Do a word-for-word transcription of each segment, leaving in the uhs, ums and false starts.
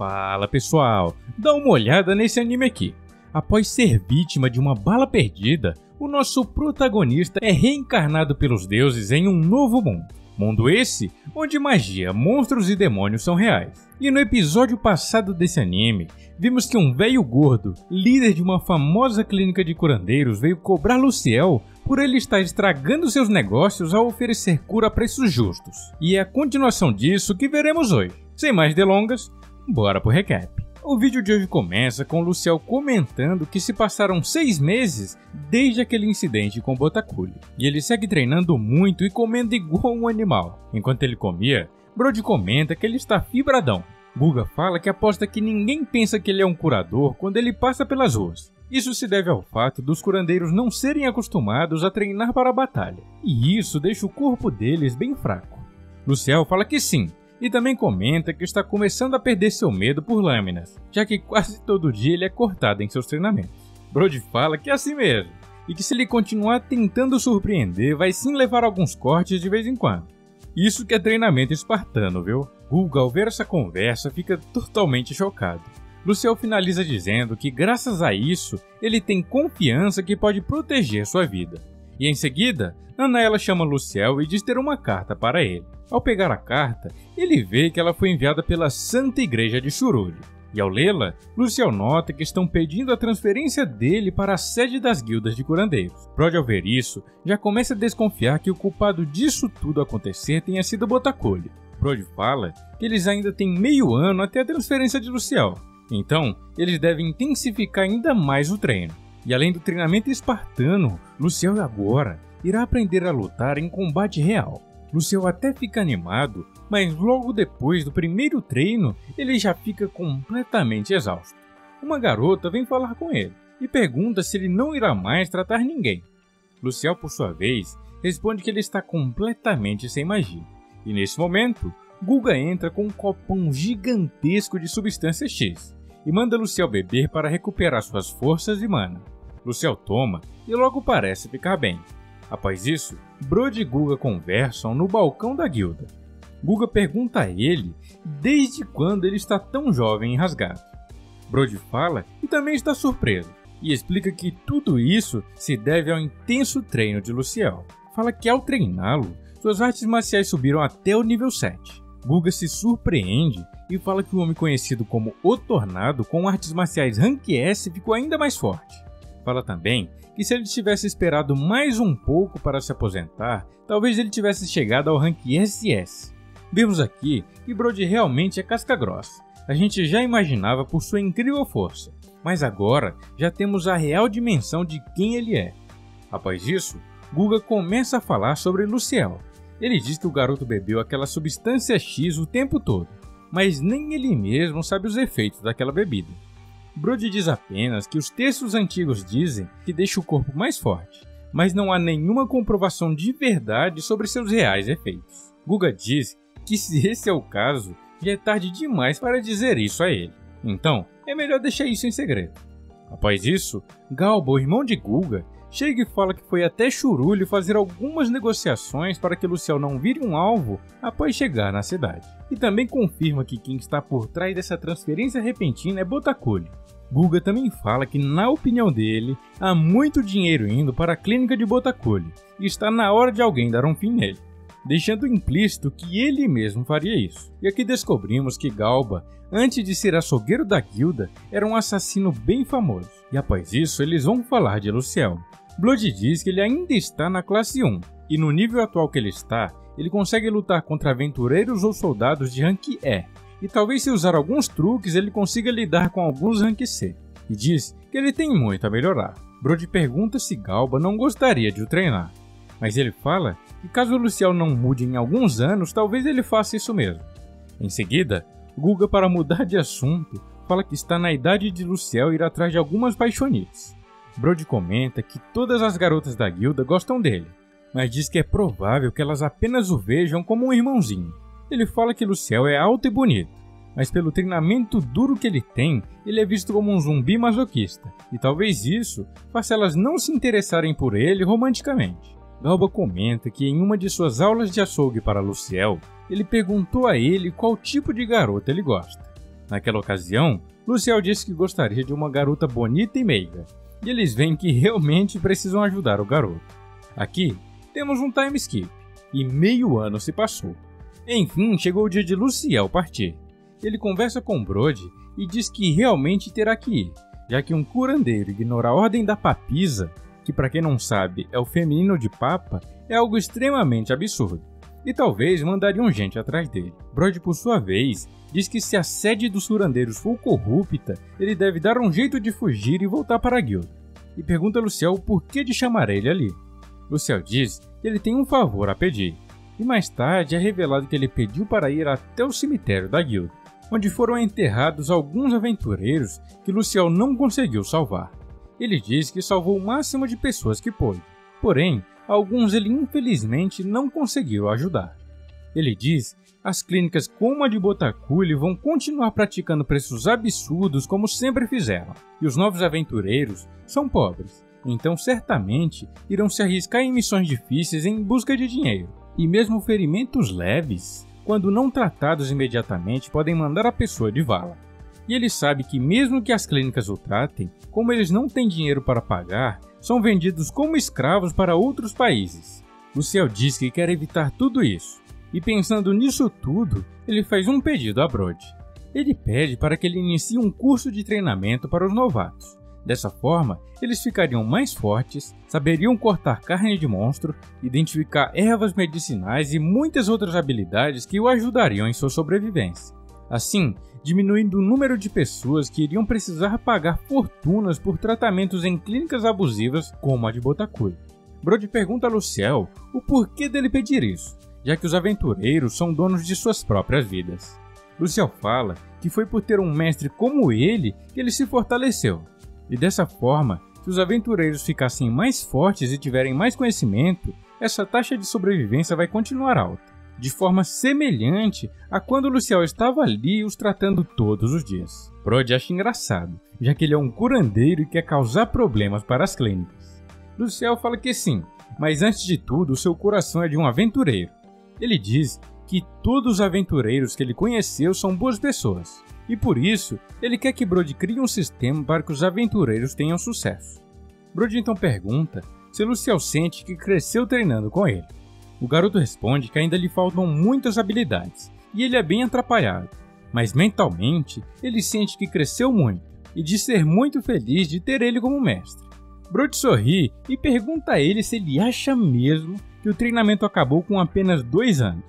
Fala pessoal, dá uma olhada nesse anime aqui. Após ser vítima de uma bala perdida, o nosso protagonista é reencarnado pelos deuses em um novo mundo. Mundo esse onde magia, monstros e demônios são reais. E no episódio passado desse anime, vimos que um velho gordo, líder de uma famosa clínica de curandeiros, veio cobrar Luciel por ele estar estragando seus negócios ao oferecer cura a preços justos. E é a continuação disso que veremos hoje. Sem mais delongas, bora pro recap. O vídeo de hoje começa com Luciel comentando que se passaram seis meses desde aquele incidente com Botacule, e ele segue treinando muito e comendo igual um animal. Enquanto ele comia, Brody comenta que ele está fibradão. Guga fala que aposta que ninguém pensa que ele é um curador quando ele passa pelas ruas. Isso se deve ao fato dos curandeiros não serem acostumados a treinar para a batalha, e isso deixa o corpo deles bem fraco. Luciel fala que sim, e também comenta que está começando a perder seu medo por lâminas, já que quase todo dia ele é cortado em seus treinamentos. Brody fala que é assim mesmo, e que se ele continuar tentando surpreender, vai sim levar alguns cortes de vez em quando. Isso que é treinamento espartano, viu? Guga, ao ver essa conversa, fica totalmente chocado. Luciel finaliza dizendo que graças a isso, ele tem confiança que pode proteger sua vida. E em seguida, Anaela chama Luciel e diz ter uma carta para ele. Ao pegar a carta, ele vê que ela foi enviada pela Santa Igreja de Churulho. E ao lê-la, Luciel nota que estão pedindo a transferência dele para a sede das guildas de curandeiros. Prode, ao ver isso, já começa a desconfiar que o culpado disso tudo acontecer tenha sido Botacolho. Prode fala que eles ainda têm meio ano até a transferência de Luciel, então eles devem intensificar ainda mais o treino. E além do treinamento espartano, Luciel agora irá aprender a lutar em combate real. Luciel até fica animado, mas logo depois do primeiro treino, ele já fica completamente exausto. Uma garota vem falar com ele e pergunta se ele não irá mais tratar ninguém. Luciel, por sua vez, responde que ele está completamente sem magia. E nesse momento, Guga entra com um copão gigantesco de substância X e manda Luciel beber para recuperar suas forças e mana. Luciel toma e logo parece ficar bem. Após isso, Brody e Guga conversam no balcão da guilda. Guga pergunta a ele desde quando ele está tão jovem e rasgado. Brody fala e também está surpreso e explica que tudo isso se deve ao intenso treino de Luciel. Fala que ao treiná-lo, suas artes marciais subiram até o nível sete. Guga se surpreende e fala que o homem conhecido como O Tornado, com artes marciais rank S, ficou ainda mais forte. Fala também que se ele tivesse esperado mais um pouco para se aposentar, talvez ele tivesse chegado ao rank S S. Vimos aqui que Brody realmente é casca grossa. A gente já imaginava por sua incrível força, mas agora já temos a real dimensão de quem ele é. Após isso, Guga começa a falar sobre Luciel. Ele diz que o garoto bebeu aquela substância X o tempo todo, mas nem ele mesmo sabe os efeitos daquela bebida. Brody diz apenas que os textos antigos dizem que deixa o corpo mais forte, mas não há nenhuma comprovação de verdade sobre seus reais efeitos. Guga diz que se esse é o caso, já é tarde demais para dizer isso a ele, então é melhor deixar isso em segredo. Após isso, Galba, o irmão de Guga, chega e fala que foi até Churulho fazer algumas negociações para que Luciel não vire um alvo após chegar na cidade. E também confirma que quem está por trás dessa transferência repentina é Botacule. Guga também fala que, na opinião dele, há muito dinheiro indo para a clínica de Botacule e está na hora de alguém dar um fim nele, deixando implícito que ele mesmo faria isso. E aqui descobrimos que Galba, antes de ser açougueiro da guilda, era um assassino bem famoso. E após isso, eles vão falar de Luciel. Brody diz que ele ainda está na classe um, e no nível atual que ele está, ele consegue lutar contra aventureiros ou soldados de rank E, e talvez se usar alguns truques ele consiga lidar com alguns rank C, e diz que ele tem muito a melhorar. Brody pergunta se Galba não gostaria de o treinar, mas ele fala que caso Luciel não mude em alguns anos, talvez ele faça isso mesmo. Em seguida, Guga, para mudar de assunto, fala que está na idade de Luciel ir atrás de algumas paixonites. Brody comenta que todas as garotas da guilda gostam dele, mas diz que é provável que elas apenas o vejam como um irmãozinho. Ele fala que Luciel é alto e bonito, mas pelo treinamento duro que ele tem, ele é visto como um zumbi masoquista, e talvez isso faça elas não se interessarem por ele romanticamente. Galba comenta que em uma de suas aulas de açougue para Luciel, ele perguntou a ele qual tipo de garota ele gosta. Naquela ocasião, Luciel disse que gostaria de uma garota bonita e meiga, e eles veem que realmente precisam ajudar o garoto. Aqui, temos um time skip, e meio ano se passou. Enfim, chegou o dia de Luciel partir. Ele conversa com Brody e diz que realmente terá que ir, já que um curandeiro ignora a ordem da Papisa, que para quem não sabe é o feminino de Papa, é algo extremamente absurdo, e talvez mandariam gente atrás dele. Brody, por sua vez, diz que se a sede dos curandeiros for corrupta, ele deve dar um jeito de fugir e voltar para a guilda, e pergunta a Luciel por que de chamar ele ali. Luciel diz que ele tem um favor a pedir, e mais tarde é revelado que ele pediu para ir até o cemitério da guilda, onde foram enterrados alguns aventureiros que Luciel não conseguiu salvar. Ele diz que salvou o máximo de pessoas que pôde, porém, alguns ele infelizmente não conseguiu ajudar. Ele diz que as clínicas como a de Botacule vão continuar praticando preços absurdos como sempre fizeram, e os novos aventureiros são pobres, então certamente irão se arriscar em missões difíceis em busca de dinheiro, e mesmo ferimentos leves, quando não tratados imediatamente, podem mandar a pessoa de vala. E ele sabe que mesmo que as clínicas o tratem, como eles não têm dinheiro para pagar, são vendidos como escravos para outros países. Luciel diz que quer evitar tudo isso, e pensando nisso tudo, ele faz um pedido a Brody. Ele pede para que ele inicie um curso de treinamento para os novatos. Dessa forma, eles ficariam mais fortes, saberiam cortar carne de monstro, identificar ervas medicinais e muitas outras habilidades que o ajudariam em sua sobrevivência. Assim, diminuindo o número de pessoas que iriam precisar pagar fortunas por tratamentos em clínicas abusivas como a de Botacul. Brody pergunta a Luciel o porquê dele pedir isso, já que os aventureiros são donos de suas próprias vidas. Luciel fala que foi por ter um mestre como ele que ele se fortaleceu. E dessa forma, se os aventureiros ficassem mais fortes e tiverem mais conhecimento, essa taxa de sobrevivência vai continuar alta, de forma semelhante a quando Luciel estava ali os tratando todos os dias. Brody acha engraçado, já que ele é um curandeiro e quer causar problemas para as clínicas. Luciel fala que sim, mas antes de tudo, seu coração é de um aventureiro. Ele diz que todos os aventureiros que ele conheceu são boas pessoas, e por isso, ele quer que Brody crie um sistema para que os aventureiros tenham sucesso. Brody então pergunta se Luciel sente que cresceu treinando com ele. O garoto responde que ainda lhe faltam muitas habilidades, e ele é bem atrapalhado, mas mentalmente, ele sente que cresceu muito, e diz ser muito feliz de ter ele como mestre. Brody sorri e pergunta a ele se ele acha mesmo que o treinamento acabou com apenas dois anos.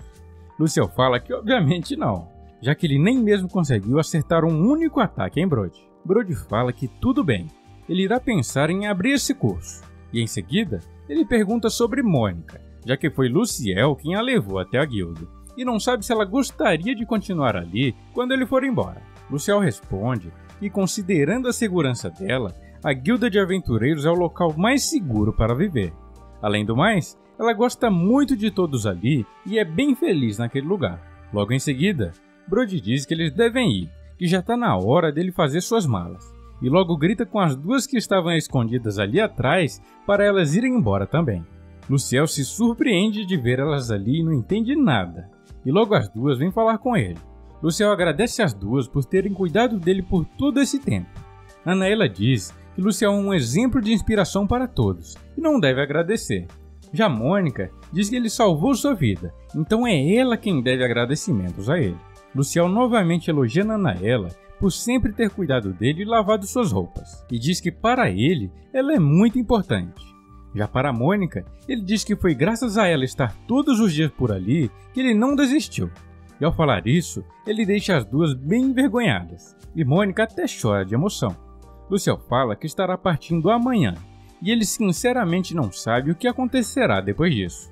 Luciel fala que obviamente não, já que ele nem mesmo conseguiu acertar um único ataque em Brody. Brody fala que tudo bem, ele irá pensar em abrir esse curso, e em seguida, ele pergunta sobre Mônica, já que foi Luciel quem a levou até a guilda, e não sabe se ela gostaria de continuar ali quando ele for embora. Luciel responde que, considerando a segurança dela, a guilda de aventureiros é o local mais seguro para viver. Além do mais, ela gosta muito de todos ali e é bem feliz naquele lugar. Logo em seguida, Brody diz que eles devem ir, que já está na hora dele fazer suas malas, e logo grita com as duas que estavam escondidas ali atrás para elas irem embora também. Luciel se surpreende de ver elas ali e não entende nada, e logo as duas vêm falar com ele. Luciel agradece às duas por terem cuidado dele por todo esse tempo. Anaela diz que Luciel é um exemplo de inspiração para todos, e não deve agradecer. Já Mônica diz que ele salvou sua vida, então é ela quem deve agradecimentos a ele. Luciel novamente elogia Anaela por sempre ter cuidado dele e lavado suas roupas, e diz que para ele, ela é muito importante. Já para Mônica, ele diz que foi graças a ela estar todos os dias por ali que ele não desistiu, e ao falar isso, ele deixa as duas bem envergonhadas, e Mônica até chora de emoção. Luciel fala que estará partindo amanhã, e ele sinceramente não sabe o que acontecerá depois disso,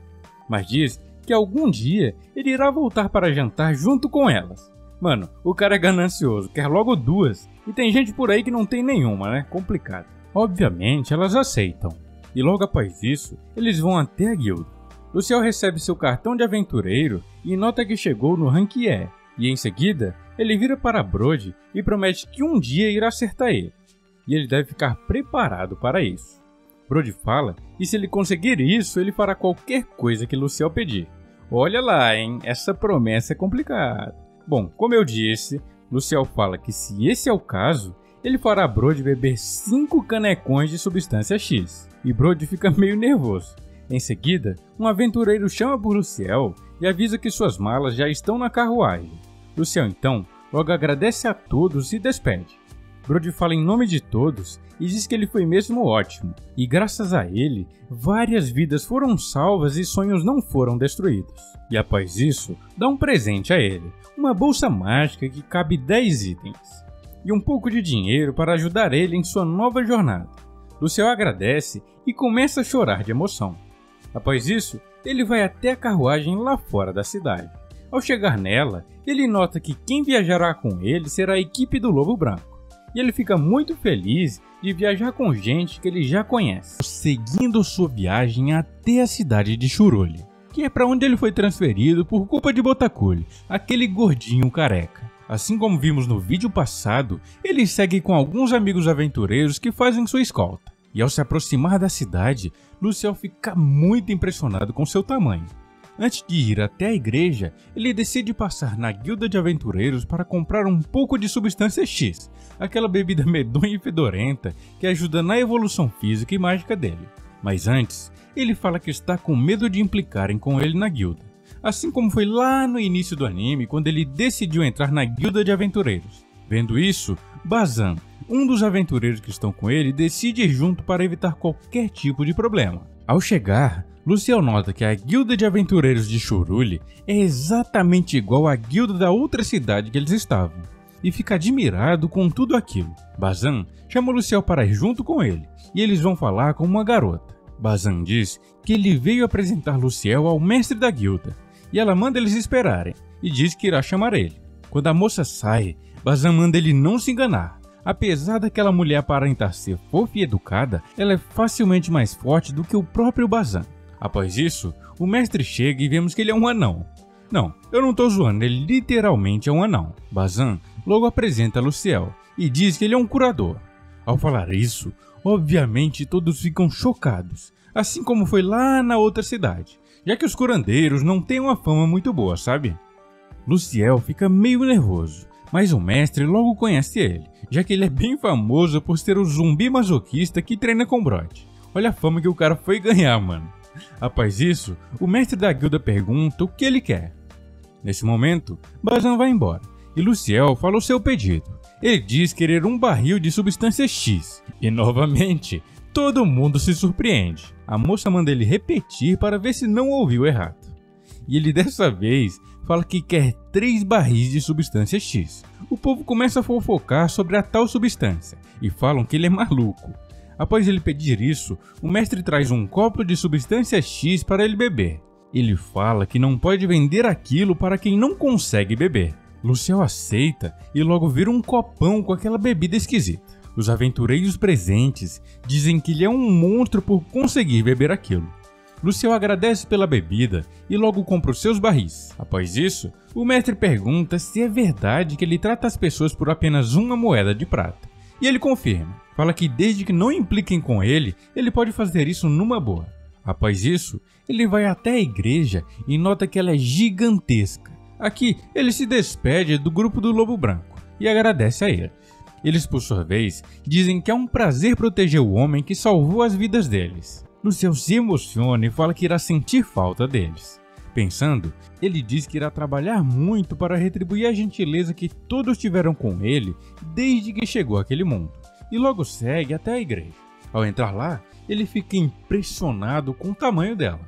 mas diz que algum dia ele irá voltar para jantar junto com elas. Mano, o cara é ganancioso, quer logo duas, e tem gente por aí que não tem nenhuma, né? Complicado. Obviamente elas aceitam, e logo após isso, eles vão até a guilda. Luciel recebe seu cartão de aventureiro e nota que chegou no rank E, e em seguida, ele vira para Brody e promete que um dia irá acertar ele, e ele deve ficar preparado para isso. Brody fala que se ele conseguir isso, ele fará qualquer coisa que Luciel pedir. Olha lá, hein? Essa promessa é complicada. Bom, como eu disse, Luciel fala que se esse é o caso, ele fará Brody beber cinco canecões de substância X. E Brody fica meio nervoso. Em seguida, um aventureiro chama por Luciel e avisa que suas malas já estão na carruagem. Luciel então logo agradece a todos e despede. Brody fala em nome de todos e diz que ele foi mesmo ótimo, e graças a ele, várias vidas foram salvas e sonhos não foram destruídos. E após isso, dá um presente a ele, uma bolsa mágica que cabe dez itens, e um pouco de dinheiro para ajudar ele em sua nova jornada. Luciel agradece e começa a chorar de emoção. Após isso, ele vai até a carruagem lá fora da cidade. Ao chegar nela, ele nota que quem viajará com ele será a equipe do Lobo Branco, e ele fica muito feliz de viajar com gente que ele já conhece, seguindo sua viagem até a cidade de Churulho, que é para onde ele foi transferido por culpa de Botacule, aquele gordinho careca. Assim como vimos no vídeo passado, ele segue com alguns amigos aventureiros que fazem sua escolta. E ao se aproximar da cidade, Luciel fica muito impressionado com seu tamanho. Antes de ir até a igreja, ele decide passar na guilda de aventureiros para comprar um pouco de substância X, aquela bebida medonha e fedorenta que ajuda na evolução física e mágica dele. Mas antes, ele fala que está com medo de implicarem com ele na guilda. Assim como foi lá no início do anime, quando ele decidiu entrar na guilda de aventureiros. Vendo isso, Bazan, um dos aventureiros que estão com ele, decide ir junto para evitar qualquer tipo de problema. Ao chegar, Luciel nota que a guilda de aventureiros de Churuli é exatamente igual à guilda da outra cidade que eles estavam, e fica admirado com tudo aquilo. Bazan chama Luciel para ir junto com ele, e eles vão falar com uma garota. Bazan diz que ele veio apresentar Luciel ao mestre da guilda, e ela manda eles esperarem, e diz que irá chamar ele. Quando a moça sai, Bazan manda ele não se enganar. Apesar daquela mulher aparentar ser fofa e educada, ela é facilmente mais forte do que o próprio Bazan. Após isso, o mestre chega e vemos que ele é um anão. Não, eu não tô zoando, ele literalmente é um anão. Bazan logo apresenta Luciel, e diz que ele é um curador. Ao falar isso, obviamente todos ficam chocados, assim como foi lá na outra cidade, já que os curandeiros não têm uma fama muito boa, sabe? Luciel fica meio nervoso, mas o mestre logo conhece ele, já que ele é bem famoso por ser o zumbi masoquista que treina com Brody. Olha a fama que o cara foi ganhar, mano. Após isso, o mestre da guilda pergunta o que ele quer. Nesse momento, Bazan vai embora, e Luciel fala o seu pedido. Ele diz querer um barril de substância X, e novamente, todo mundo se surpreende. A moça manda ele repetir para ver se não ouviu errado. E ele dessa vez fala que quer três barris de substância X. O povo começa a fofocar sobre a tal substância, e falam que ele é maluco. Após ele pedir isso, o mestre traz um copo de substância X para ele beber. Ele fala que não pode vender aquilo para quem não consegue beber. Luciel aceita e logo vira um copão com aquela bebida esquisita. Os aventureiros presentes dizem que ele é um monstro por conseguir beber aquilo. Luciel agradece pela bebida e logo compra os seus barris. Após isso, o mestre pergunta se é verdade que ele trata as pessoas por apenas uma moeda de prata. E ele confirma, fala que desde que não impliquem com ele, ele pode fazer isso numa boa. Após isso, ele vai até a igreja e nota que ela é gigantesca. Aqui, ele se despede do grupo do Lobo Branco e agradece a ele. Eles, por sua vez, dizem que é um prazer proteger o homem que salvou as vidas deles. Luciel se emociona e fala que irá sentir falta deles. Pensando, ele diz que irá trabalhar muito para retribuir a gentileza que todos tiveram com ele desde que chegou àquele mundo, e logo segue até a igreja. Ao entrar lá, ele fica impressionado com o tamanho dela,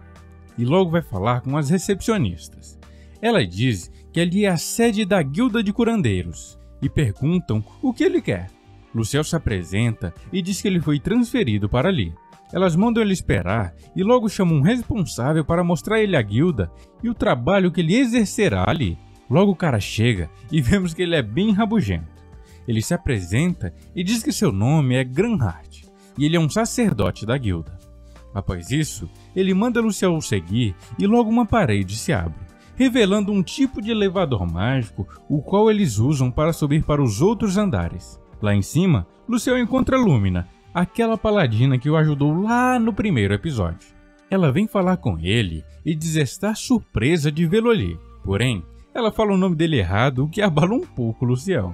e logo vai falar com as recepcionistas. Ela diz que ali é a sede da guilda de curandeiros, e perguntam o que ele quer. Luciel se apresenta e diz que ele foi transferido para ali. Elas mandam ele esperar e logo chamam um responsável para mostrar ele a guilda e o trabalho que ele exercerá ali. Logo o cara chega e vemos que ele é bem rabugento. Ele se apresenta e diz que seu nome é Granhart, e ele é um sacerdote da guilda. Após isso, ele manda Luciel seguir e logo uma parede se abre, revelando um tipo de elevador mágico, o qual eles usam para subir para os outros andares. Lá em cima, Luciel encontra Lumina, aquela paladina que o ajudou lá no primeiro episódio. Ela vem falar com ele e diz estar surpresa de vê-lo ali, porém, Ela fala o nome dele errado, o que abala um pouco Luciel.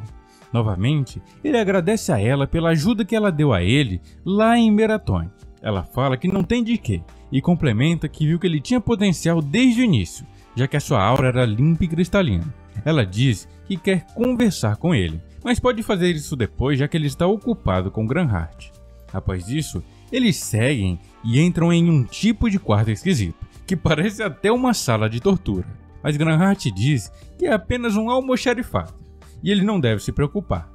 Novamente, ele agradece a ela pela ajuda que ela deu a ele lá em Meraton. Ela fala que não tem de quê e complementa que viu que ele tinha potencial desde o início, já que a sua aura era limpa e cristalina. Ela diz que quer conversar com ele, mas pode fazer isso depois, já que ele está ocupado com Granhart. Após isso, eles seguem e entram em um tipo de quarto esquisito, que parece até uma sala de tortura. Mas Granhart diz que é apenas um almoxarifado, e ele não deve se preocupar.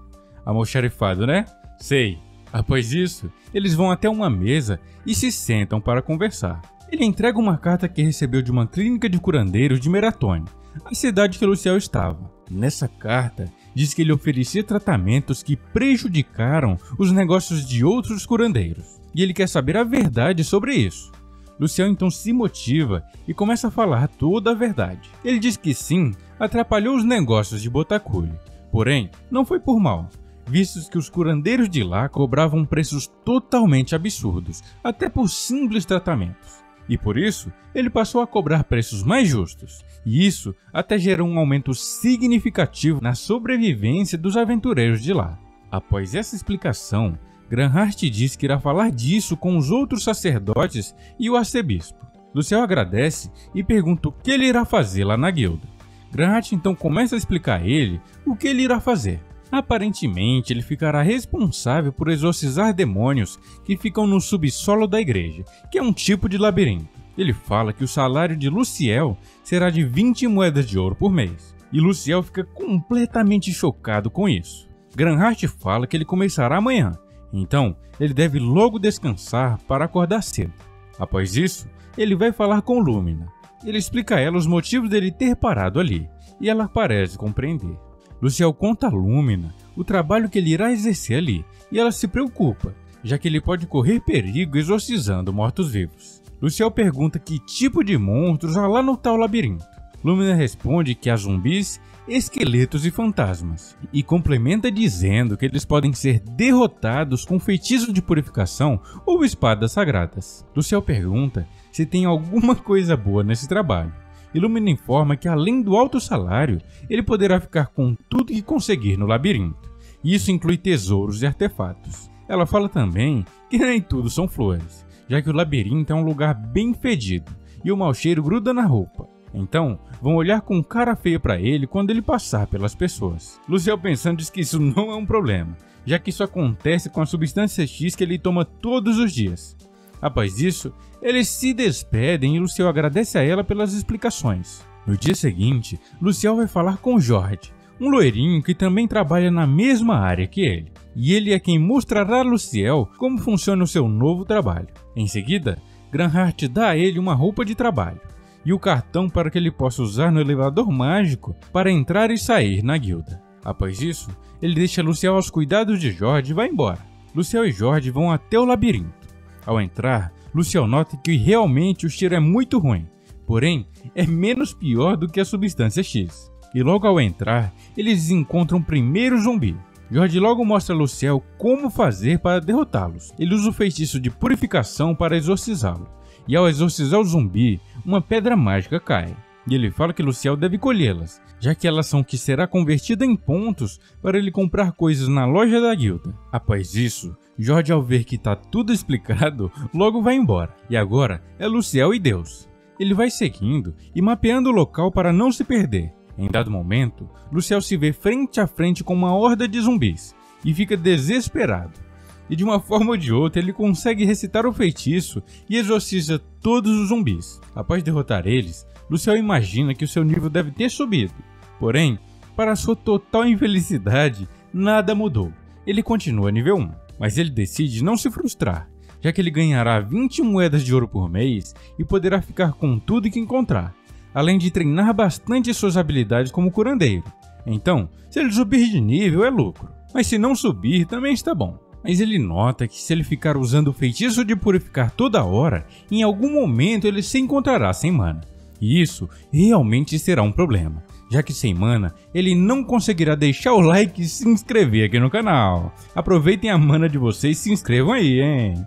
Almoxarifado, né? Sei. Após isso, eles vão até uma mesa e se sentam para conversar. Ele entrega uma carta que recebeu de uma clínica de curandeiros de Meraton, a cidade que Luciel estava. Nessa carta, diz que ele oferecia tratamentos que prejudicaram os negócios de outros curandeiros, e ele quer saber a verdade sobre isso. Luciel então se motiva e começa a falar toda a verdade. Ele diz que sim, atrapalhou os negócios de Botacule, porém, não foi por mal, vistos que os curandeiros de lá cobravam preços totalmente absurdos, até por simples tratamentos. E por isso, ele passou a cobrar preços mais justos, e isso até gerou um aumento significativo na sobrevivência dos aventureiros de lá. Após essa explicação, Granhart diz que irá falar disso com os outros sacerdotes e o arcebispo. Luciel agradece e pergunta o que ele irá fazer lá na guilda. Granhart então começa a explicar a ele o que ele irá fazer. Aparentemente, ele ficará responsável por exorcizar demônios que ficam no subsolo da igreja, que é um tipo de labirinto. Ele fala que o salário de Luciel será de vinte moedas de ouro por mês, e Luciel fica completamente chocado com isso. Granhart fala que ele começará amanhã, então ele deve logo descansar para acordar cedo. Após isso, ele vai falar com Lumina. Ele explica a ela os motivos dele ter parado ali, e ela parece compreender. Luciel conta a Lumina o trabalho que ele irá exercer ali, e ela se preocupa, já que ele pode correr perigo exorcizando mortos-vivos. Luciel pergunta que tipo de monstros há lá no tal labirinto. Lumina responde que há zumbis, esqueletos e fantasmas, e complementa dizendo que eles podem ser derrotados com feitiços de purificação ou espadas sagradas. Luciel pergunta se tem alguma coisa boa nesse trabalho. Lumina informa que além do alto salário, ele poderá ficar com tudo que conseguir no labirinto, e isso inclui tesouros e artefatos. Ela fala também que nem tudo são flores, já que o labirinto é um lugar bem fedido, e o mau cheiro gruda na roupa, então vão olhar com cara feia para ele quando ele passar pelas pessoas. Luciel pensando diz que isso não é um problema, já que isso acontece com a substância X que ele toma todos os dias. Após isso, eles se despedem e Luciel agradece a ela pelas explicações. No dia seguinte, Luciel vai falar com Jorge, um loirinho que também trabalha na mesma área que ele, e ele é quem mostrará a Luciel como funciona o seu novo trabalho. Em seguida, Granhart dá a ele uma roupa de trabalho e o cartão para que ele possa usar no elevador mágico para entrar e sair na guilda. Após isso, ele deixa Luciel aos cuidados de Jorge e vai embora. Luciel e Jorge vão até o labirinto. Ao entrar, Luciel nota que realmente o cheiro é muito ruim, porém é menos pior do que a substância X. E logo ao entrar, eles encontram o primeiro zumbi. Jorge logo mostra a Luciel como fazer para derrotá-los. Ele usa o feitiço de purificação para exorcizá-lo, e ao exorcizar o zumbi, uma pedra mágica cai. E ele fala que Luciel deve colhê-las, já que elas são que será convertida em pontos para ele comprar coisas na loja da guilda. Após isso, Jorge, ao ver que está tudo explicado, logo vai embora. E agora é Luciel e Deus. Ele vai seguindo e mapeando o local para não se perder. Em dado momento, Luciel se vê frente a frente com uma horda de zumbis e fica desesperado. E de uma forma ou de outra, ele consegue recitar o feitiço e exorciza todos os zumbis. Após derrotar eles, Luciel imagina que o seu nível deve ter subido. Porém, para sua total infelicidade, nada mudou. Ele continua nível um. Mas ele decide não se frustrar, já que ele ganhará vinte moedas de ouro por mês e poderá ficar com tudo que encontrar, além de treinar bastante suas habilidades como curandeiro. Então, se ele subir de nível é lucro, mas se não subir também está bom. Mas ele nota que se ele ficar usando o feitiço de purificar toda hora, em algum momento ele se encontrará sem mana. E isso realmente será um problema, já que sem mana ele não conseguirá deixar o like e se inscrever aqui no canal. Aproveitem a mana de vocês e se inscrevam aí, hein?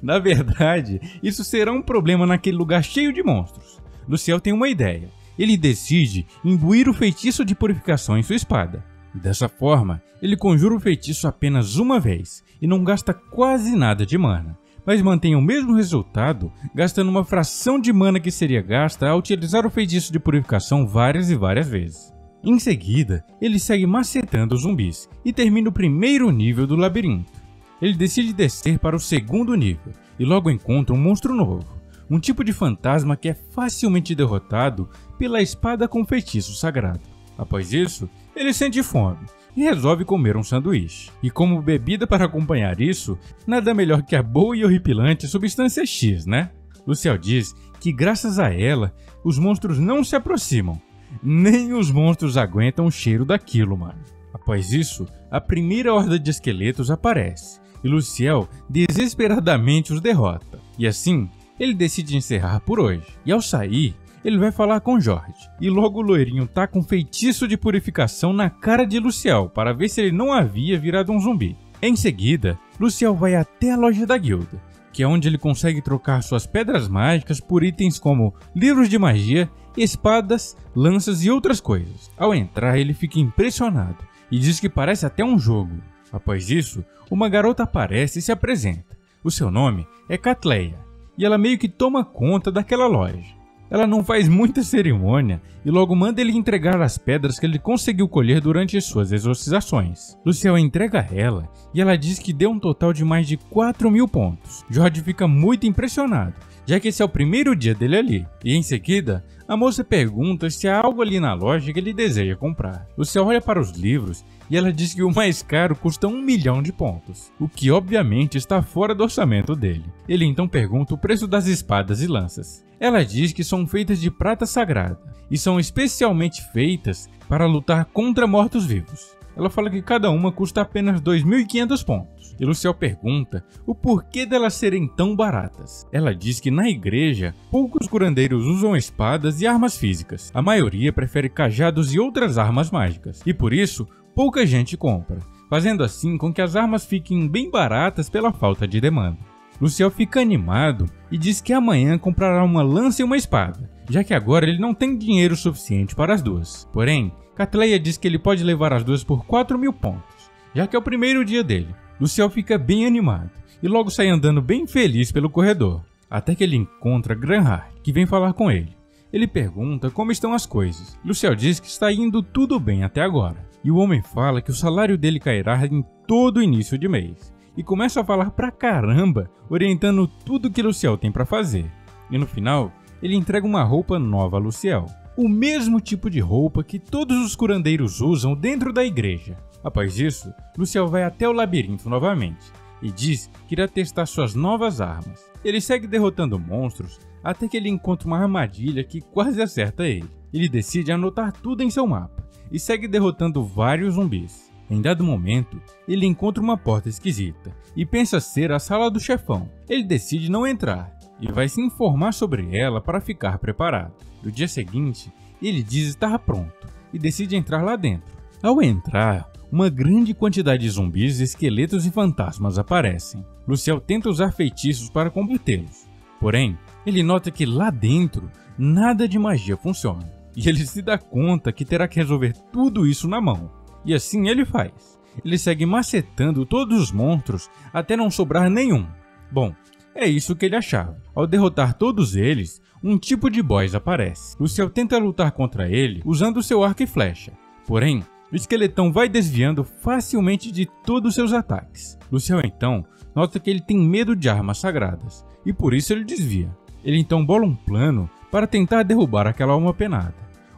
Na verdade, isso será um problema naquele lugar cheio de monstros. Luciel tem uma ideia, Ele decide imbuir o feitiço de purificação em sua espada. Dessa forma, ele conjura o feitiço apenas uma vez e não gasta quase nada de mana, mas mantém o mesmo resultado gastando uma fração de mana que seria gasta ao utilizar o feitiço de purificação várias e várias vezes. Em seguida, ele segue macetando os zumbis e termina o primeiro nível do labirinto. Ele decide descer para o segundo nível e logo encontra um monstro novo, um tipo de fantasma que é facilmente derrotado pela espada com feitiço sagrado. Após isso, ele sente fome e resolve comer um sanduíche. E como bebida para acompanhar isso, nada melhor que a boa e horripilante substância X, né? Luciel diz que graças a ela, os monstros não se aproximam. Nem os monstros aguentam o cheiro daquilo, mano. Após isso, a primeira horda de esqueletos aparece e Luciel desesperadamente os derrota. E assim, ele decide encerrar por hoje. E ao sair, ele vai falar com Jorge, e logo o loirinho tá com feitiço de purificação na cara de Luciel para ver se ele não havia virado um zumbi. Em seguida, Luciel vai até a loja da guilda, que é onde ele consegue trocar suas pedras mágicas por itens como livros de magia, espadas, lanças e outras coisas. Ao entrar, ele fica impressionado e diz que parece até um jogo. Após isso, uma garota aparece e se apresenta. O seu nome é Cattleya, e ela meio que toma conta daquela loja. Ela não faz muita cerimônia e logo manda ele entregar as pedras que ele conseguiu colher durante suas exorcizações. Luciel entrega a ela e ela diz que deu um total de mais de quatro mil pontos. Jorge fica muito impressionado, já que esse é o primeiro dia dele ali. E em seguida, a moça pergunta se há algo ali na loja que ele deseja comprar. Luciel olha para os livros e ela diz que o mais caro custa um milhão de pontos, o que obviamente está fora do orçamento dele. Ele então pergunta o preço das espadas e lanças. Ela diz que são feitas de prata sagrada e são especialmente feitas para lutar contra mortos-vivos. Ela fala que cada uma custa apenas dois mil e quinhentos pontos. E Luciel pergunta o porquê delas serem tão baratas. Ela diz que na igreja, poucos curandeiros usam espadas e armas físicas. A maioria prefere cajados e outras armas mágicas, e por isso, pouca gente compra, fazendo assim com que as armas fiquem bem baratas pela falta de demanda. Luciel fica animado e diz que amanhã comprará uma lança e uma espada, já que agora ele não tem dinheiro suficiente para as duas. Porém, Cattleya diz que ele pode levar as duas por quatro mil pontos, já que é o primeiro dia dele. Luciel fica bem animado e logo sai andando bem feliz pelo corredor, até que ele encontra Granhart, que vem falar com ele. Ele pergunta como estão as coisas. Luciel diz que está indo tudo bem até agora, e o homem fala que o salário dele cairá em todo o início de mês. E começa a falar pra caramba, orientando tudo que Luciel tem pra fazer. E no final, ele entrega uma roupa nova a Luciel, o mesmo tipo de roupa que todos os curandeiros usam dentro da igreja. Após isso, Luciel vai até o labirinto novamente e diz que irá testar suas novas armas. Ele segue derrotando monstros até que ele encontra uma armadilha que quase acerta ele. Ele decide anotar tudo em seu mapa e segue derrotando vários zumbis. Em dado momento, ele encontra uma porta esquisita e pensa ser a sala do chefão. Ele decide não entrar e vai se informar sobre ela para ficar preparado. No dia seguinte, ele diz estar pronto e decide entrar lá dentro. Ao entrar, uma grande quantidade de zumbis, esqueletos e fantasmas aparecem. Luciel tenta usar feitiços para combatê-los, porém, ele nota que lá dentro nada de magia funciona e ele se dá conta que terá que resolver tudo isso na mão. E assim ele faz. Ele segue macetando todos os monstros até não sobrar nenhum. Bom, é isso que ele achava. Ao derrotar todos eles, um tipo de boss aparece. Luciel tenta lutar contra ele usando seu arco e flecha. Porém, o esqueletão vai desviando facilmente de todos os seus ataques. Luciel então nota que ele tem medo de armas sagradas e por isso ele desvia. Ele então bola um plano para tentar derrubar aquela alma penada.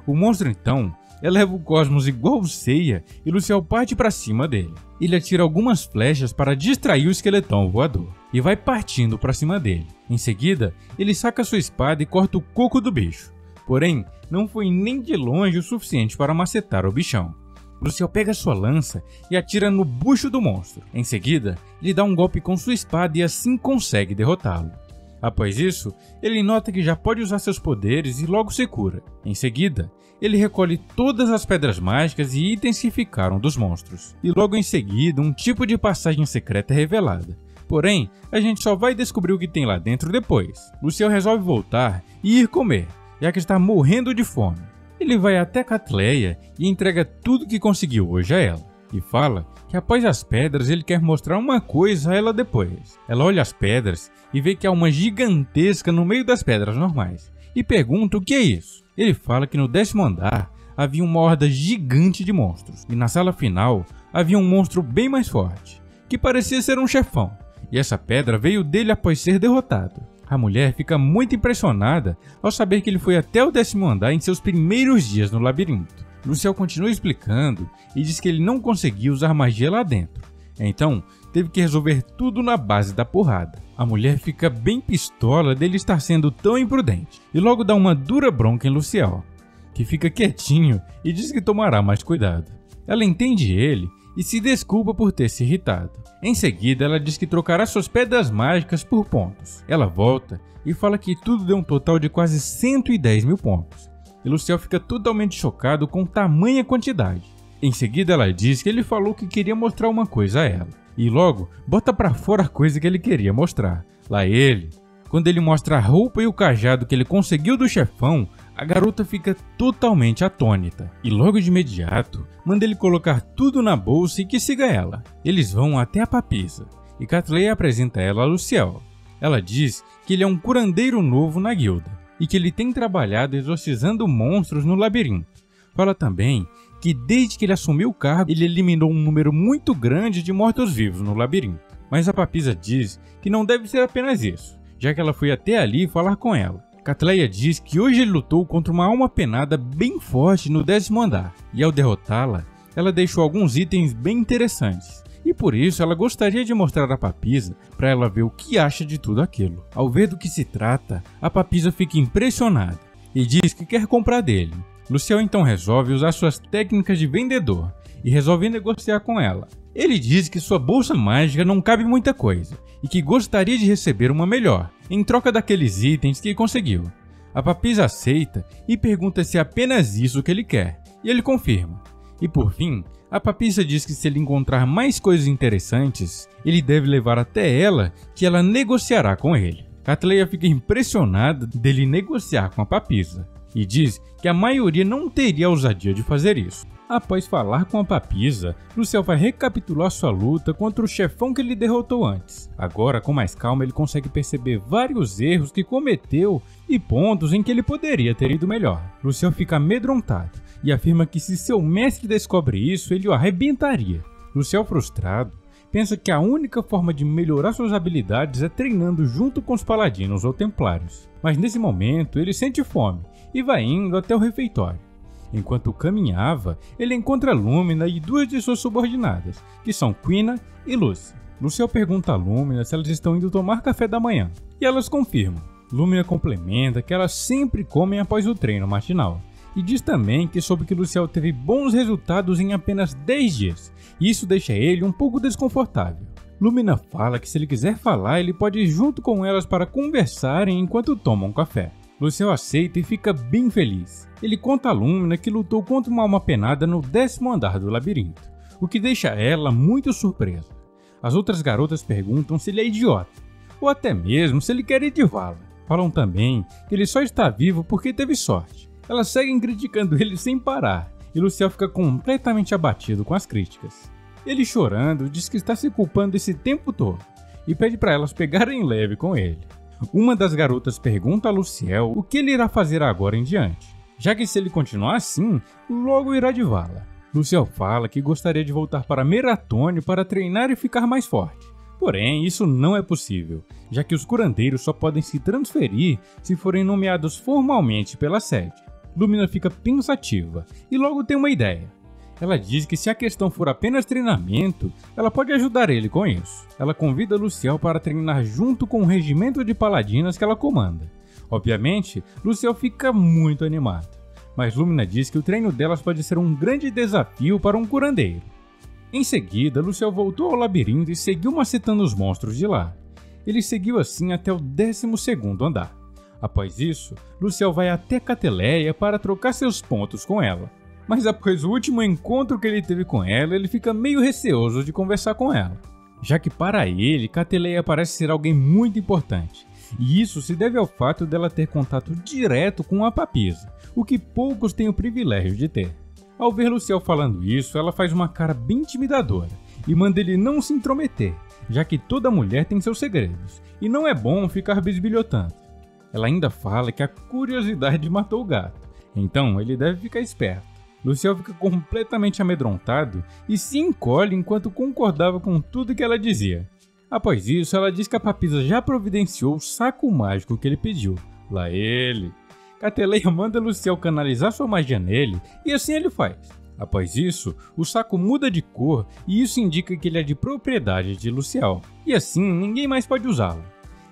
O monstro então eleva o cosmos igual ceia e Luciel parte para cima dele. Ele atira algumas flechas para distrair o esqueletão voador e vai partindo para cima dele. Em seguida, ele saca sua espada e corta o coco do bicho. Porém, não foi nem de longe o suficiente para macetar o bichão. Luciel pega sua lança e atira no bucho do monstro. Em seguida, ele dá um golpe com sua espada e assim consegue derrotá-lo. Após isso, ele nota que já pode usar seus poderes e logo se cura. Em seguida, ele recolhe todas as pedras mágicas e itens que ficaram dos monstros. E logo em seguida, um tipo de passagem secreta é revelada. Porém, a gente só vai descobrir o que tem lá dentro depois. Luciel resolve voltar e ir comer, já que está morrendo de fome. Ele vai até Cattleya e entrega tudo que conseguiu hoje a ela, e fala que após as pedras ele quer mostrar uma coisa a ela depois. Ela olha as pedras e vê que há uma gigantesca no meio das pedras normais, e pergunta o que é isso. Ele fala que no décimo andar havia uma horda gigante de monstros, e na sala final havia um monstro bem mais forte, que parecia ser um chefão, e essa pedra veio dele após ser derrotado. A mulher fica muito impressionada ao saber que ele foi até o décimo andar em seus primeiros dias no labirinto. Luciel continua explicando e diz que ele não conseguia usar magia lá dentro, então teve que resolver tudo na base da porrada. A mulher fica bem pistola dele estar sendo tão imprudente e logo dá uma dura bronca em Luciel, que fica quietinho e diz que tomará mais cuidado. Ela entende ele e se desculpa por ter se irritado. Em seguida, ela diz que trocará suas pedras mágicas por pontos. Ela volta e fala que tudo deu um total de quase cento e dez mil pontos. E Luciel fica totalmente chocado com tamanha quantidade. Em seguida, ela diz que ele falou que queria mostrar uma coisa a ela. E logo, bota pra fora a coisa que ele queria mostrar. Lá ele, quando ele mostra a roupa e o cajado que ele conseguiu do chefão, a garota fica totalmente atônita. E logo de imediato, manda ele colocar tudo na bolsa e que siga ela. Eles vão até a Papisa, e Cattleya apresenta ela a Luciel. Ela diz que ele é um curandeiro novo na guilda, e que ele tem trabalhado exorcizando monstros no labirinto. Fala também que desde que ele assumiu o cargo, ele eliminou um número muito grande de mortos-vivos no labirinto. Mas a Papisa diz que não deve ser apenas isso, já que ela foi até ali falar com ela. Cattleya diz que hoje ele lutou contra uma alma penada bem forte no décimo andar, e ao derrotá-la, ela deixou alguns itens bem interessantes, e por isso ela gostaria de mostrar a Papisa para ela ver o que acha de tudo aquilo. Ao ver do que se trata, a Papisa fica impressionada e diz que quer comprar dele. Luciel então resolve usar suas técnicas de vendedor e resolve negociar com ela. Ele diz que sua bolsa mágica não cabe muita coisa e que gostaria de receber uma melhor, em troca daqueles itens que conseguiu. A Papisa aceita e pergunta se é apenas isso que ele quer, e ele confirma. E por fim, a Papisa diz que se ele encontrar mais coisas interessantes, ele deve levar até ela, que ela negociará com ele. Cattleya fica impressionada dele negociar com a Papisa, e diz que a maioria não teria a ousadia de fazer isso. Após falar com a Papisa, Luciel vai recapitular sua luta contra o chefão que ele derrotou antes. Agora, com mais calma, ele consegue perceber vários erros que cometeu e pontos em que ele poderia ter ido melhor. Luciel fica amedrontado e afirma que se seu mestre descobre isso, ele o arrebentaria. Luciel, frustrado, pensa que a única forma de melhorar suas habilidades é treinando junto com os paladinos ou templários. Mas nesse momento, ele sente fome e vai indo até o refeitório. Enquanto caminhava, ele encontra Lumina e duas de suas subordinadas, que são Quina e Lucy. Luciel pergunta a Lumina se elas estão indo tomar café da manhã, e elas confirmam. Lumina complementa que elas sempre comem após o treino matinal, e diz também que soube que Luciel teve bons resultados em apenas dez dias, e isso deixa ele um pouco desconfortável. Lumina fala que se ele quiser falar, ele pode ir junto com elas para conversarem enquanto tomam café. Luciel aceita e fica bem feliz. Ele conta a Lumina que lutou contra uma alma penada no décimo andar do labirinto, o que deixa ela muito surpresa. As outras garotas perguntam se ele é idiota, ou até mesmo se ele quer edivá-la. Falam também que ele só está vivo porque teve sorte. Elas seguem criticando ele sem parar, e Luciel fica completamente abatido com as críticas. Ele, chorando, diz que está se culpando esse tempo todo, e pede para elas pegarem leve com ele. Uma das garotas pergunta a Luciel o que ele irá fazer agora em diante, já que se ele continuar assim, logo irá divá-la. Luciel fala que gostaria de voltar para Meraton para treinar e ficar mais forte. Porém, isso não é possível, já que os curandeiros só podem se transferir se forem nomeados formalmente pela sede. Lumina fica pensativa e logo tem uma ideia. Ela diz que se a questão for apenas treinamento, ela pode ajudar ele com isso. Ela convida Luciel para treinar junto com o regimento de paladinas que ela comanda. Obviamente, Luciel fica muito animado, mas Lumina diz que o treino delas pode ser um grande desafio para um curandeiro. Em seguida, Luciel voltou ao labirinto e seguiu macetando os monstros de lá. Ele seguiu assim até o décimo segundo andar. Após isso, Luciel vai até Cattleya para trocar seus pontos com ela. Mas após o último encontro que ele teve com ela, ele fica meio receoso de conversar com ela, já que para ele, Cattleya parece ser alguém muito importante, E isso se deve ao fato dela ter contato direto com a Papisa, o que poucos têm o privilégio de ter. Ao ver Luciel falando isso, ela faz uma cara bem intimidadora e manda ele não se intrometer, já que toda mulher tem seus segredos, e não é bom ficar bisbilhotando. Ela ainda fala que a curiosidade matou o gato, então ele deve ficar esperto. Luciel fica completamente amedrontado e se encolhe enquanto concordava com tudo que ela dizia. Após isso, ela diz que a Papisa já providenciou o saco mágico que ele pediu. Lá ele! Cattleya manda Luciel canalizar sua magia nele e assim ele faz. Após isso, o saco muda de cor e isso indica que ele é de propriedade de Luciel. E assim, ninguém mais pode usá-lo.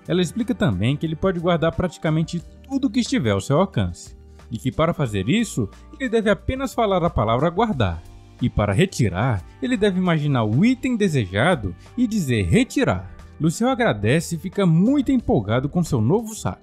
Ela explica também que ele pode guardar praticamente tudo que estiver ao seu alcance. E que para fazer isso, ele deve apenas falar a palavra guardar. E para retirar, ele deve imaginar o item desejado e dizer retirar. Luciel agradece e fica muito empolgado com seu novo saco.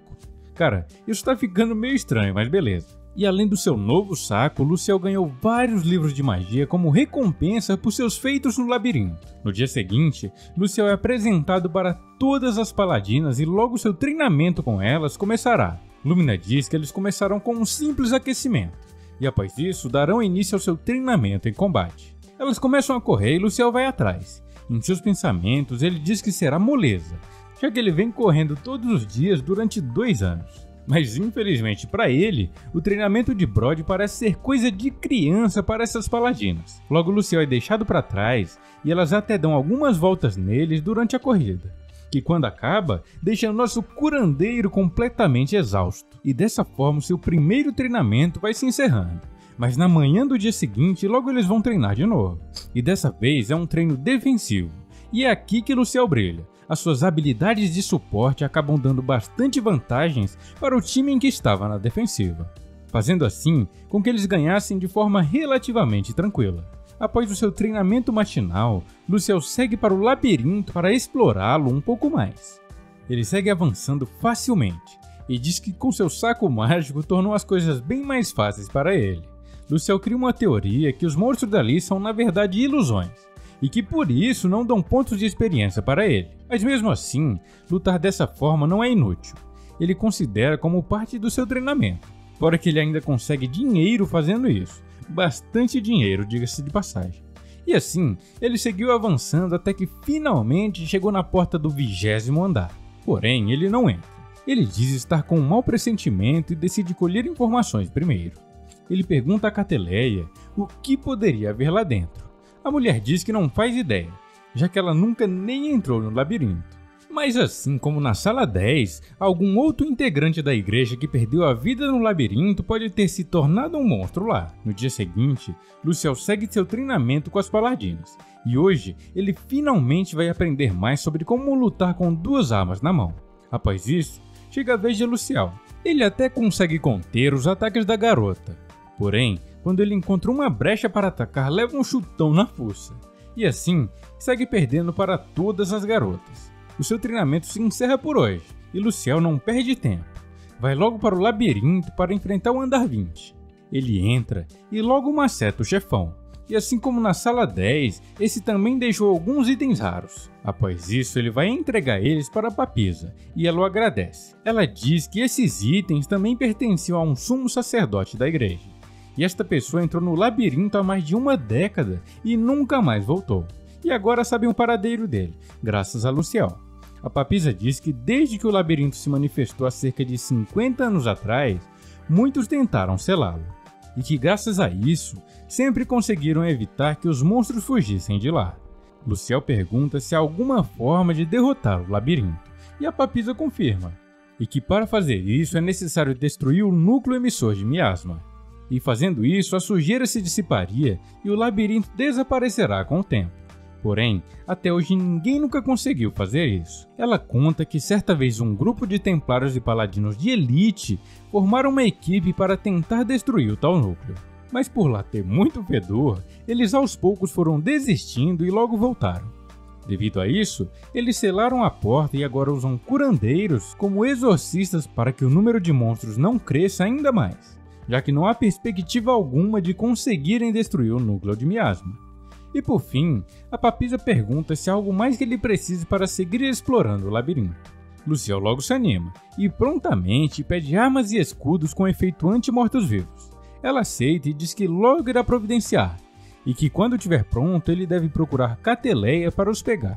Cara, isso tá ficando meio estranho, mas beleza. E além do seu novo saco, Luciel ganhou vários livros de magia como recompensa por seus feitos no labirinto. No dia seguinte, Luciel é apresentado para todas as paladinas e logo seu treinamento com elas começará. Lumina diz que eles começarão com um simples aquecimento, e após isso darão início ao seu treinamento em combate. Elas começam a correr e Luciel vai atrás. Em seus pensamentos, ele diz que será moleza, já que ele vem correndo todos os dias durante dois anos. Mas infelizmente para ele, o treinamento de Brody parece ser coisa de criança para essas paladinas. Logo Luciel é deixado para trás, e elas até dão algumas voltas neles durante a corrida, que quando acaba, deixa o nosso curandeiro completamente exausto. E dessa forma, seu primeiro treinamento vai se encerrando. Mas na manhã do dia seguinte, logo eles vão treinar de novo. E dessa vez é um treino defensivo. E é aqui que Luciel brilha. As suas habilidades de suporte acabam dando bastante vantagens para o time em que estava na defensiva, fazendo assim com que eles ganhassem de forma relativamente tranquila. Após o seu treinamento matinal, Luciel segue para o labirinto para explorá-lo um pouco mais. Ele segue avançando facilmente e diz que com seu saco mágico tornou as coisas bem mais fáceis para ele. Luciel cria uma teoria que os monstros dali são na verdade ilusões e que por isso não dão pontos de experiência para ele. Mas mesmo assim, lutar dessa forma não é inútil. Ele considera como parte do seu treinamento, fora que ele ainda consegue dinheiro fazendo isso. Bastante dinheiro, diga-se de passagem. E assim, ele seguiu avançando até que finalmente chegou na porta do vigésimo andar. Porém, ele não entra. Ele diz estar com um mau pressentimento e decide colher informações primeiro. Ele pergunta a Cattleya o que poderia haver lá dentro. A mulher diz que não faz ideia, já que ela nunca nem entrou no labirinto. Mas assim como na sala dez, algum outro integrante da igreja que perdeu a vida no labirinto pode ter se tornado um monstro lá. No dia seguinte, Luciel segue seu treinamento com as paladinas, e hoje ele finalmente vai aprender mais sobre como lutar com duas armas na mão. Após isso, chega a vez de Luciel. Ele até consegue conter os ataques da garota, porém, quando ele encontra uma brecha para atacar, leva um chutão na fuça, e assim segue perdendo para todas as garotas. O seu treinamento se encerra por hoje, e Luciel não perde tempo. Vai logo para o labirinto para enfrentar o andar vinte. Ele entra e logo maceta o chefão. E assim como na sala dez, esse também deixou alguns itens raros. Após isso, ele vai entregar eles para a Papisa, e ela o agradece. Ela diz que esses itens também pertenciam a um sumo sacerdote da igreja. E esta pessoa entrou no labirinto há mais de uma década e nunca mais voltou. E agora sabem o paradeiro dele, graças a Luciel. A Papisa diz que desde que o labirinto se manifestou há cerca de cinquenta anos atrás, muitos tentaram selá-lo, e que graças a isso, sempre conseguiram evitar que os monstros fugissem de lá. Luciel pergunta se há alguma forma de derrotar o labirinto, e a Papisa confirma, e que para fazer isso é necessário destruir o núcleo emissor de miasma. E fazendo isso, a sujeira se dissiparia e o labirinto desaparecerá com o tempo. Porém, até hoje ninguém nunca conseguiu fazer isso. Ela conta que certa vez um grupo de templários e paladinos de elite formaram uma equipe para tentar destruir o tal núcleo. Mas por lá ter muito fedor, eles aos poucos foram desistindo e logo voltaram. Devido a isso, eles selaram a porta e agora usam curandeiros como exorcistas para que o número de monstros não cresça ainda mais, já que não há perspectiva alguma de conseguirem destruir o núcleo de miasma. E por fim, a Papisa pergunta se há algo mais que ele precise para seguir explorando o labirinto. Luciel logo se anima e prontamente pede armas e escudos com efeito anti-mortos-vivos. Ela aceita e diz que logo irá providenciar, e que quando estiver pronto ele deve procurar Cattleya para os pegar.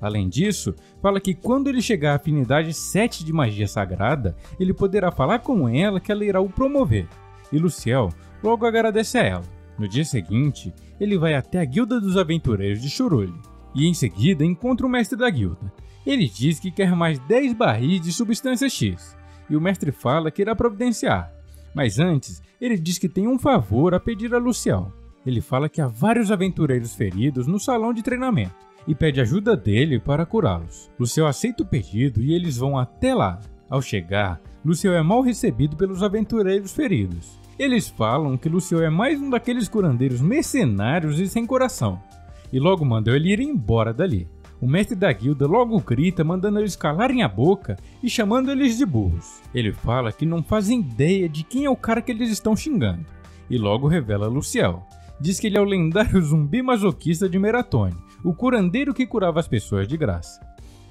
Além disso, fala que quando ele chegar à afinidade sete de magia sagrada, ele poderá falar com ela que ela irá o promover, e Luciel logo agradece a ela. No dia seguinte, ele vai até a guilda dos aventureiros de Churulho, e em seguida encontra o mestre da guilda. Ele diz que quer mais dez barris de substância X, e o mestre fala que irá providenciar, mas antes ele diz que tem um favor a pedir a Luciel. Ele fala que há vários aventureiros feridos no salão de treinamento e pede ajuda dele para curá-los. Luciel aceita o pedido e eles vão até lá. Ao chegar, Luciel é mal recebido pelos aventureiros feridos. Eles falam que Luciel é mais um daqueles curandeiros mercenários e sem coração, e logo mandam ele ir embora dali. O mestre da guilda logo grita mandando eles calarem a boca e chamando eles de burros. Ele fala que não fazem ideia de quem é o cara que eles estão xingando, e logo revela Luciel. Diz que ele é o lendário zumbi masoquista de Meraton, o curandeiro que curava as pessoas de graça.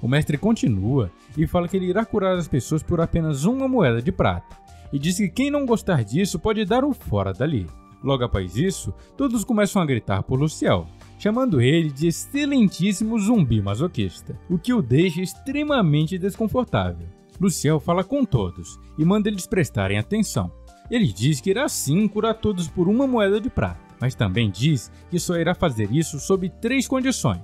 O mestre continua e fala que ele irá curar as pessoas por apenas uma moeda de prata, e diz que quem não gostar disso pode dar o fora dali. Logo após isso, todos começam a gritar por Luciel, chamando ele de excelentíssimo zumbi masoquista, o que o deixa extremamente desconfortável. Luciel fala com todos e manda eles prestarem atenção. Ele diz que irá sim curar todos por uma moeda de prata, mas também diz que só irá fazer isso sob três condições.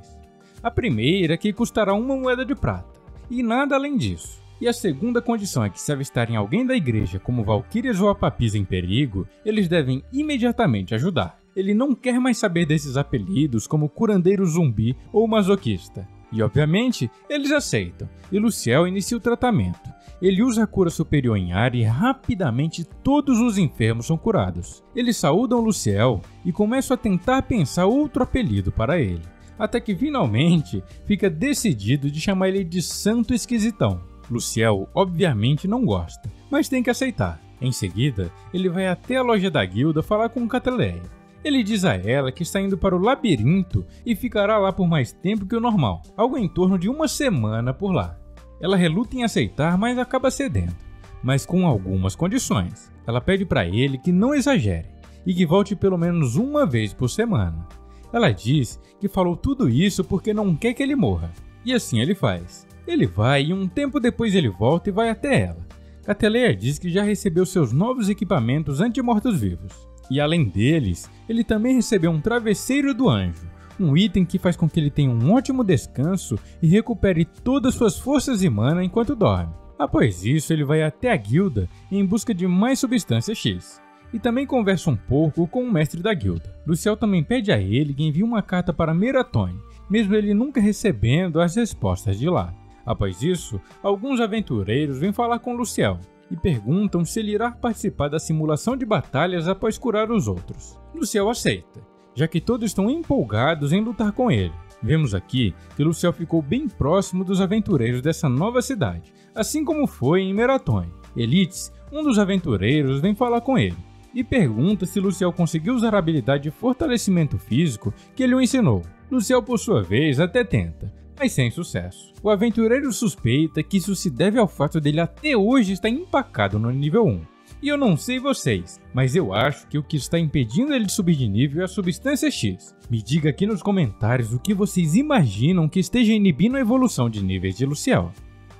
A primeira é que custará uma moeda de prata, e nada além disso. E a segunda condição é que se avistarem alguém da igreja, como Valkyries ou a Papisa, em perigo, eles devem imediatamente ajudar. Ele não quer mais saber desses apelidos como curandeiro zumbi ou masoquista. E obviamente, eles aceitam, e Luciel inicia o tratamento. Ele usa a cura superior em área e rapidamente todos os enfermos são curados. Eles saúdam Luciel e começam a tentar pensar outro apelido para ele, até que finalmente fica decidido de chamar ele de Santo Esquisitão. Luciel obviamente não gosta, mas tem que aceitar. Em seguida, ele vai até a loja da guilda falar com Cattleya. Ele diz a ela que está indo para o labirinto e ficará lá por mais tempo que o normal, algo em torno de uma semana por lá. Ela reluta em aceitar, mas acaba cedendo, mas com algumas condições. Ela pede para ele que não exagere e que volte pelo menos uma vez por semana. Ela diz que falou tudo isso porque não quer que ele morra, e assim ele faz. Ele vai e um tempo depois ele volta e vai até ela. Cattleya diz que já recebeu seus novos equipamentos anti-mortos-vivos. E além deles, ele também recebeu um travesseiro do anjo, um item que faz com que ele tenha um ótimo descanso e recupere todas suas forças e mana enquanto dorme. Após isso, ele vai até a guilda em busca de mais substância X, e também conversa um pouco com o mestre da guilda. Luciel também pede a ele que envie uma carta para Meraton, mesmo ele nunca recebendo as respostas de lá. Após isso, alguns aventureiros vêm falar com Luciel e perguntam se ele irá participar da simulação de batalhas após curar os outros. Luciel aceita, já que todos estão empolgados em lutar com ele. Vemos aqui que Luciel ficou bem próximo dos aventureiros dessa nova cidade, assim como foi em Meraton. Elites, um dos aventureiros, vem falar com ele e pergunta se Luciel conseguiu usar a habilidade de fortalecimento físico que ele o ensinou. Luciel, por sua vez, até tenta, mas sem sucesso. O aventureiro suspeita que isso se deve ao fato dele até hoje estar empacado no nível um. E eu não sei vocês, mas eu acho que o que está impedindo ele de subir de nível é a substância X. Me diga aqui nos comentários o que vocês imaginam que esteja inibindo a evolução de níveis de Luciel.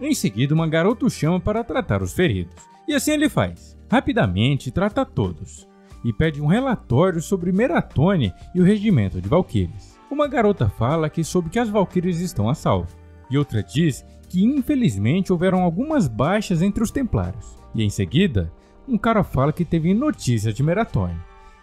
Em seguida, uma garota o chama para tratar os feridos, e assim ele faz. Rapidamente trata todos, e pede um relatório sobre Meraton e o regimento de Valkyries. Uma garota fala que soube que as Valkyries estão a salvo, e outra diz que infelizmente houveram algumas baixas entre os templários. E em seguida, um cara fala que teve notícia de Meraton.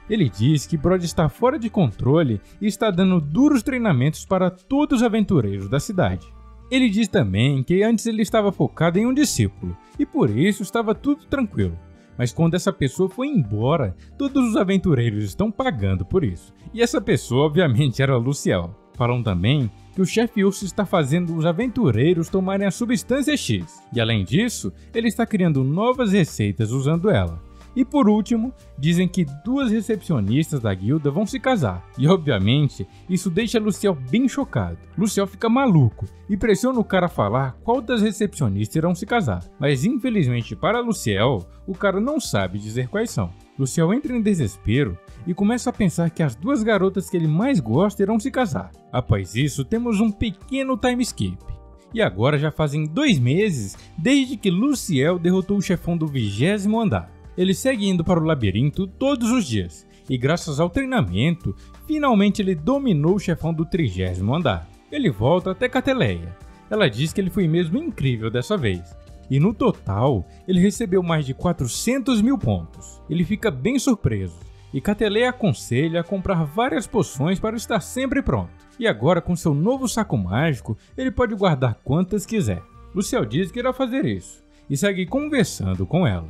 Ele diz que Brody está fora de controle e está dando duros treinamentos para todos os aventureiros da cidade. Ele diz também que antes ele estava focado em um discípulo, e por isso estava tudo tranquilo. Mas quando essa pessoa foi embora, todos os aventureiros estão pagando por isso. E essa pessoa obviamente era Luciel. Falam também que o chefe urso está fazendo os aventureiros tomarem a substância X. E além disso, ele está criando novas receitas usando ela. E por último, dizem que duas recepcionistas da guilda vão se casar, e obviamente isso deixa Luciel bem chocado. Luciel fica maluco e pressiona o cara a falar qual das recepcionistas irão se casar, mas infelizmente para Luciel, o cara não sabe dizer quais são. Luciel entra em desespero e começa a pensar que as duas garotas que ele mais gosta irão se casar. Após isso, temos um pequeno time skip. E agora já fazem dois meses desde que Luciel derrotou o chefão do vigésimo andar. Ele segue indo para o labirinto todos os dias, e graças ao treinamento, finalmente ele dominou o chefão do trigésimo andar. Ele volta até Cattleya. Ela diz que ele foi mesmo incrível dessa vez, e no total, ele recebeu mais de quatrocentos mil pontos. Ele fica bem surpreso, e Cattleya aconselha a comprar várias poções para estar sempre pronto. E agora, com seu novo saco mágico, ele pode guardar quantas quiser. Luciel diz que irá fazer isso, e segue conversando com ela.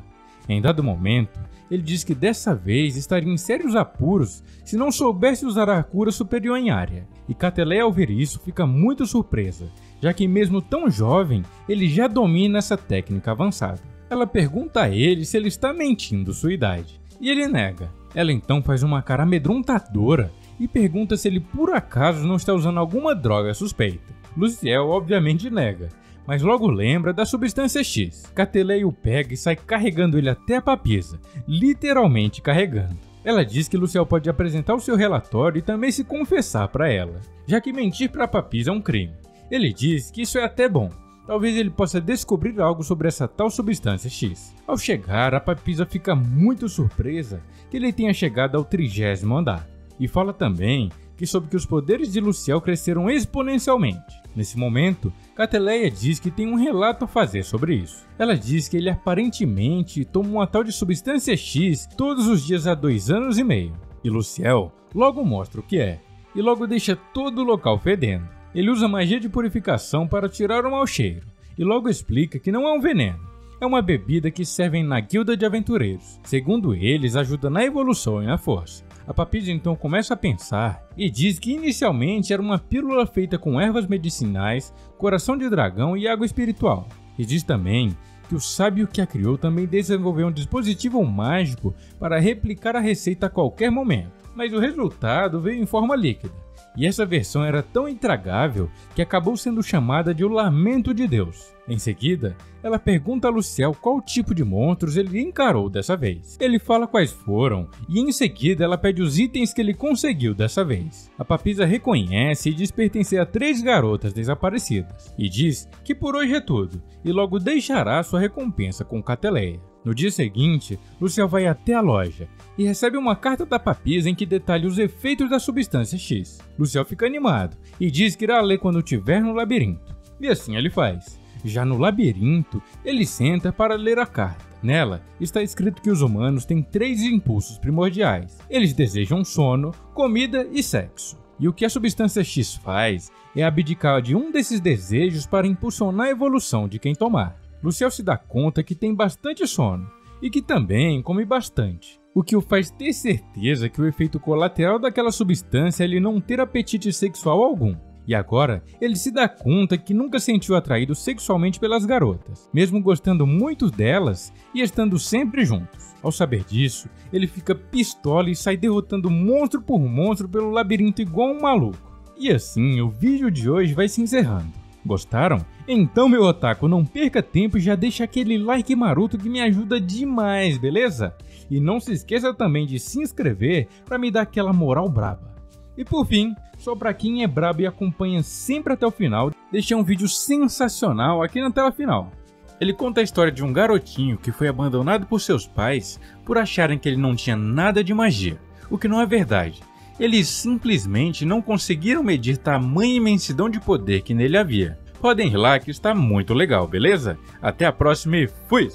Em dado momento, ele diz que dessa vez estaria em sérios apuros se não soubesse usar a cura superior em área, e Cattleya ao ver isso fica muito surpresa, já que mesmo tão jovem, ele já domina essa técnica avançada. Ela pergunta a ele se ele está mentindo sua idade, e ele nega. Ela então faz uma cara amedrontadora e pergunta se ele por acaso não está usando alguma droga suspeita. Luciel obviamente nega, mas logo lembra da substância X. Cattleya o pega e sai carregando ele até a Papisa, literalmente carregando. Ela diz que Luciel pode apresentar o seu relatório e também se confessar para ela, já que mentir para Papisa é um crime. Ele diz que isso é até bom, talvez ele possa descobrir algo sobre essa tal substância X. Ao chegar, a Papisa fica muito surpresa que ele tenha chegado ao trigésimo andar, e fala também que soube que os poderes de Luciel cresceram exponencialmente. Nesse momento, Cattleya diz que tem um relato a fazer sobre isso. Ela diz que ele aparentemente toma uma tal de substância X todos os dias há dois anos e meio. E Luciel logo mostra o que é, e logo deixa todo o local fedendo. Ele usa magia de purificação para tirar o mau cheiro, e logo explica que não é um veneno. É uma bebida que servem na guilda de aventureiros. Segundo eles, ajuda na evolução e na força. A Papisa então começa a pensar e diz que inicialmente era uma pílula feita com ervas medicinais, coração de dragão e água espiritual. E diz também que o sábio que a criou também desenvolveu um dispositivo mágico para replicar a receita a qualquer momento. Mas o resultado veio em forma líquida. E essa versão era tão intragável que acabou sendo chamada de O Lamento de Deus. Em seguida, ela pergunta a Luciel qual tipo de monstros ele encarou dessa vez. Ele fala quais foram e em seguida ela pede os itens que ele conseguiu dessa vez. A Papisa reconhece e diz pertencer a três garotas desaparecidas e diz que por hoje é tudo e logo deixará sua recompensa com Cattleya. No dia seguinte, Luciel vai até a loja e recebe uma carta da Papisa em que detalha os efeitos da substância X. Luciel fica animado e diz que irá ler quando estiver no labirinto. E assim ele faz. Já no labirinto, ele senta para ler a carta. Nela está escrito que os humanos têm três impulsos primordiais. Eles desejam sono, comida e sexo. E o que a substância X faz é abdicar de um desses desejos para impulsionar a evolução de quem tomar. Luciel se dá conta que tem bastante sono e que também come bastante, o que o faz ter certeza que o efeito colateral daquela substância é ele não ter apetite sexual algum. E agora, ele se dá conta que nunca se sentiu atraído sexualmente pelas garotas, mesmo gostando muito delas e estando sempre juntos. Ao saber disso, ele fica pistola e sai derrotando monstro por monstro pelo labirinto igual um maluco. E assim, o vídeo de hoje vai se encerrando. Gostaram? Então, meu otaku, não perca tempo e já deixa aquele like maroto que me ajuda demais, beleza? E não se esqueça também de se inscrever para me dar aquela moral braba. E por fim, só para quem é brabo e acompanha sempre até o final, deixei um vídeo sensacional aqui na tela final. Ele conta a história de um garotinho que foi abandonado por seus pais por acharem que ele não tinha nada de magia, o que não é verdade. Eles simplesmente não conseguiram medir tamanha imensidão de poder que nele havia. Podem ir lá que está muito legal, beleza? Até a próxima e fui!